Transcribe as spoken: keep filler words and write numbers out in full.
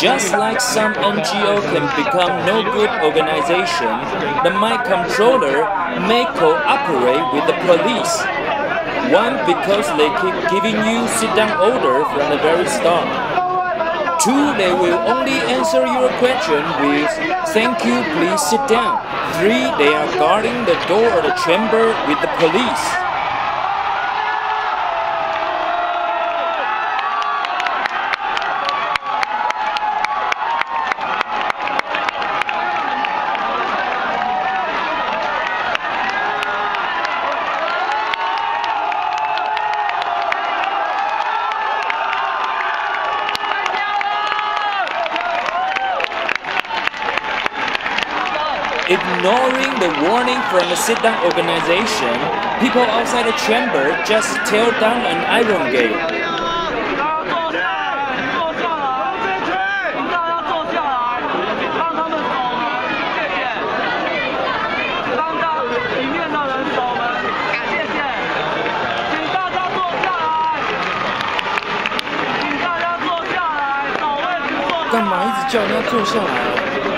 Just like some N G O can become no good organization, the mind controller may cooperate with the police. One, because they keep giving you sit-down order from the very start. Two, they will only answer your question with, thank you, please sit down. Three, they are guarding the door of the chamber with the police. Ignoring the warning from the sit-down organization, people outside the chamber just tear down an iron gate.干嘛一直叫人家坐下来？